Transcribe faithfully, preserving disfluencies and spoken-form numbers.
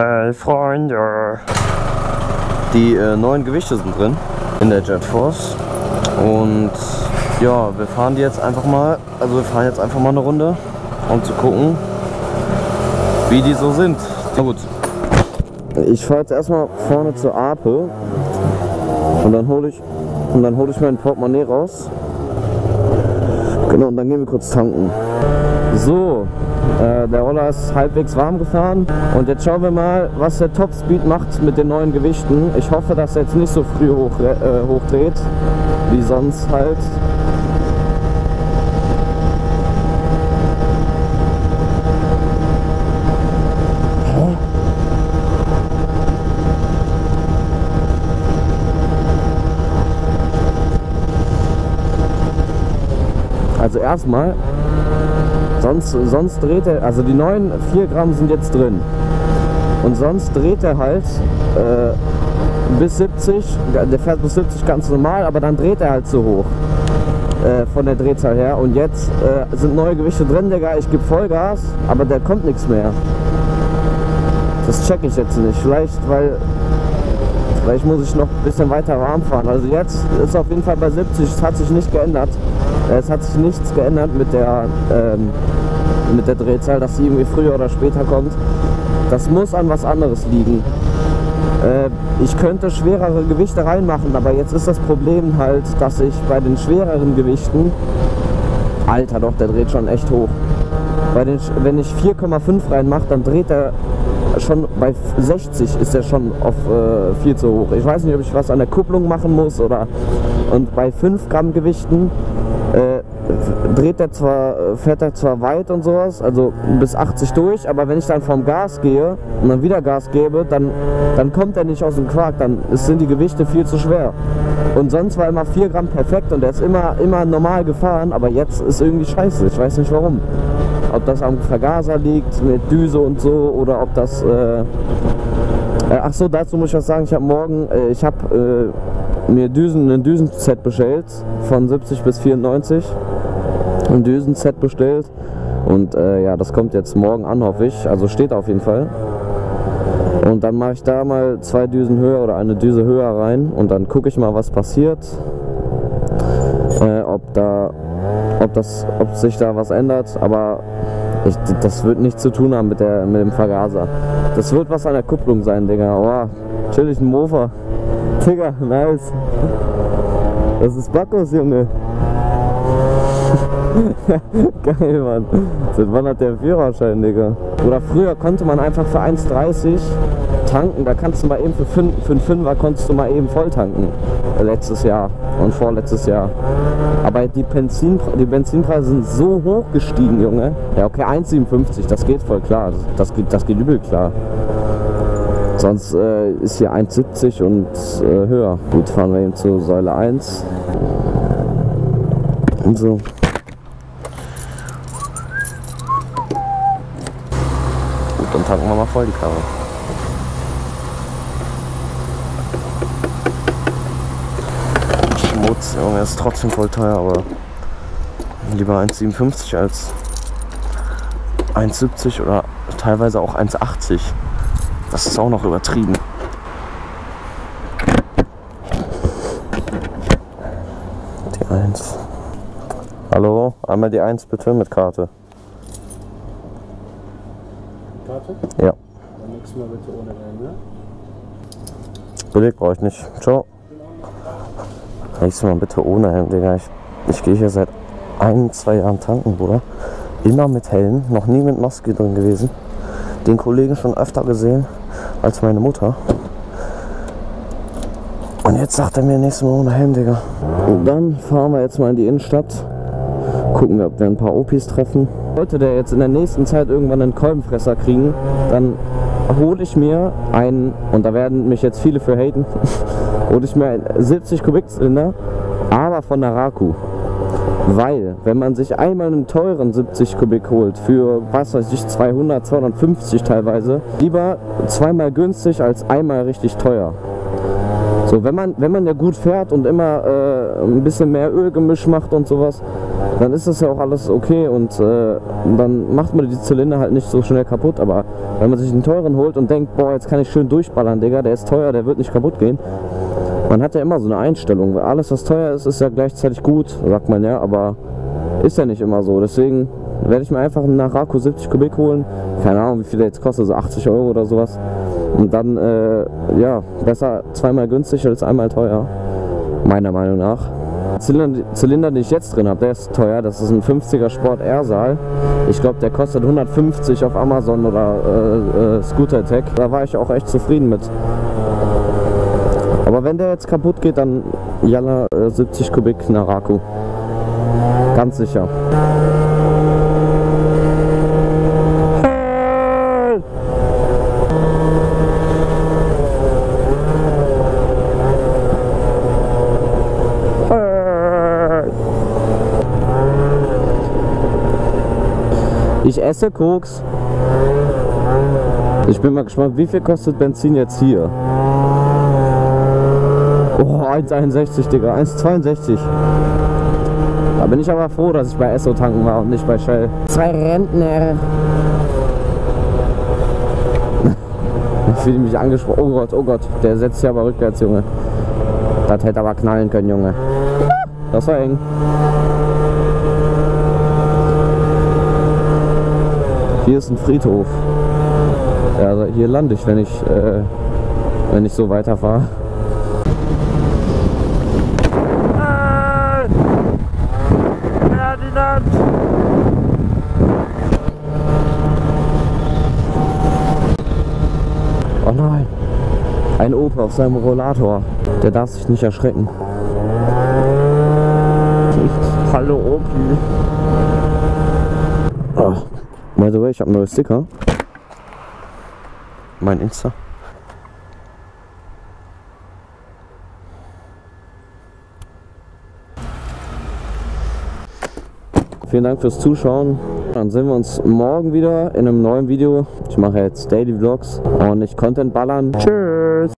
Hey Freunde! Die äh, neuen Gewichte sind drin in der Jet Force und ja, wir fahren die jetzt einfach mal, also wir fahren jetzt einfach mal eine Runde, um zu gucken, wie die so sind. Na gut. Ich fahre jetzt erstmal vorne zur Ape und dann hole ich und dann hole ich mein Portemonnaie raus. Genau, und dann gehen wir kurz tanken. So, äh, der Roller ist halbwegs warm gefahren und jetzt schauen wir mal, was der Topspeed macht mit den neuen Gewichten. Ich hoffe, dass er jetzt nicht so früh hoch, äh, hochdreht, wie sonst halt. Also erstmal, sonst, sonst dreht er, also die neuen vier Gramm sind jetzt drin und sonst dreht er halt äh, bis siebzig, der fährt bis siebzig ganz normal, aber dann dreht er halt so hoch äh, von der Drehzahl her und jetzt äh, sind neue Gewichte drin, Digga, ich gebe Vollgas, aber da kommt nichts mehr. Das check ich jetzt nicht, vielleicht weil, vielleicht muss ich noch ein bisschen weiter warm fahren, also jetzt ist auf jeden Fall bei siebzig, es hat sich nicht geändert. Es hat sich nichts geändert mit der, ähm, mit der Drehzahl, dass sie irgendwie früher oder später kommt. Das muss an was anderes liegen. Äh, ich könnte schwerere Gewichte reinmachen, aber jetzt ist das Problem halt, dass ich bei den schwereren Gewichten... Alter doch, der dreht schon echt hoch. Bei den, wenn ich vier Komma fünf reinmache, dann dreht er schon bei sechzig, ist er schon auf äh, viel zu hoch. Ich weiß nicht, ob ich was an der Kupplung machen muss oder... Und bei fünf Gramm Gewichten... dreht er zwar, fährt er zwar weit und sowas, also bis achtzig durch, aber wenn ich dann vom Gas gehe und dann wieder Gas gebe, dann, dann kommt er nicht aus dem Quark, dann sind die Gewichte viel zu schwer. Und sonst war immer vier Gramm perfekt und er ist immer, immer normal gefahren, aber jetzt ist irgendwie scheiße, ich weiß nicht warum. Ob das am Vergaser liegt, mit Düse und so, oder ob das... Äh, ach so, dazu muss ich was sagen, ich habe morgen, äh, ich habe... Äh, mir Düsen, ein Düsen-Set bestellt, von siebzig bis vierundneunzig, ein Düsen-Set bestellt und äh, ja, das kommt jetzt morgen an, hoffe ich, also steht auf jeden Fall. Und dann mache ich da mal zwei Düsen höher oder eine Düse höher rein und dann gucke ich mal, was passiert, äh, ob da, ob das, ob sich da was ändert, aber ich, das wird nichts zu tun haben mit, der, mit dem Vergaser. Das wird was an der Kupplung sein, Digga, oh, chillig, ein Mofa. Digga, nice. Das ist Backus, Junge. Geil, Mann. Seit wann hat der Führerschein, Digga? Oder früher konnte man einfach für eins dreißig tanken. Da kannst du mal eben für, für einen Fünfer konntest du mal eben voll tanken. Letztes Jahr und vorletztes Jahr. Aber die, Benzin, die Benzinpreise sind so hoch gestiegen, Junge. Ja, okay, eins siebenundfünfzig, das geht voll klar. Das geht, das geht übel klar. Sonst äh, ist hier eins siebzig und äh, höher. Gut, fahren wir eben zur Säule eins. Und so. Gut, dann tanken wir mal voll die Karre. Schmutz, Junge, ist trotzdem voll teuer, aber lieber eins siebenundfünfzig als eins siebzig oder teilweise auch eins achtzig. Das ist auch noch übertrieben. Die eins. Hallo, einmal die eins bitte mit Karte. Karte? Ja. Dann nix mehr bitte ohne Geld, ne? Beleg brauche ich nicht. Ciao. Nächstes Mal bitte ohne Helm, Digga. Ich, ich gehe hier seit ein, zwei Jahren tanken, Bruder. Immer mit Helm, noch nie mit Maske drin gewesen. Den Kollegen schon öfter gesehen als meine Mutter. Und jetzt sagt er mir nächstes Mal ohne Helm, Digga. Und dann fahren wir jetzt mal in die Innenstadt. Gucken wir, ob wir ein paar Opis treffen. Sollte der jetzt in der nächsten Zeit irgendwann einen Kolbenfresser kriegen, dann hole ich mir einen, und da werden mich jetzt viele für haten, hole ich mir einen siebzig Kubik Zylinder, aber von Naraku. Weil, wenn man sich einmal einen teuren siebzig Kubik holt, für, was weiß ich, zweihundert, zweihundertfünfzig teilweise, lieber zweimal günstig als einmal richtig teuer. So, wenn man, wenn man ja gut fährt und immer äh, ein bisschen mehr Ölgemisch macht und sowas, dann ist das ja auch alles okay und äh, dann macht man die Zylinder halt nicht so schnell kaputt. Aber wenn man sich einen teuren holt und denkt, boah, jetzt kann ich schön durchballern, Digga, der ist teuer, der wird nicht kaputt gehen. Man hat ja immer so eine Einstellung, weil alles, was teuer ist, ist ja gleichzeitig gut, sagt man ja, aber ist ja nicht immer so. Deswegen werde ich mir einfach einen Naraku siebzig Kubik holen, keine Ahnung, wie viel der jetzt kostet, so achtzig Euro oder sowas. Und dann, äh, ja, besser zweimal günstig als einmal teuer, meiner Meinung nach. Zylinder, Zylinder, den ich jetzt drin habe, der ist teuer, das ist ein fünfziger Sport Airsal. Ich glaube, der kostet hundertfünfzig auf Amazon oder äh, äh, Scooter Tech. Da war ich auch echt zufrieden mit. Aber wenn der jetzt kaputt geht, dann jalla äh, siebzig Kubik Naraku. Ganz sicher. Ich esse Koks. Ich bin mal gespannt, wie viel kostet Benzin jetzt hier? Oh, eins einundsechzig, Digga, eins zweiundsechzig. Da bin ich aber froh, dass ich bei Esso tanken war und nicht bei Shell. Zwei Rentner. Ich fühle mich angesprochen. Oh Gott, oh Gott, der setzt sich aber rückwärts, Junge. Das hätte aber knallen können, Junge. Das war eng. Hier ist ein Friedhof. Ja, also hier lande ich, wenn ich, äh, wenn ich so weiterfahre. Oh nein! Ein Opa auf seinem Rollator. Der darf sich nicht erschrecken. Hallo Opi. Oh. By the way, ich habe neue Sticker. Mein Insta. Vielen Dank fürs Zuschauen. Dann sehen wir uns morgen wieder in einem neuen Video. Ich mache jetzt Daily Vlogs und ich Content ballern. Tschüss!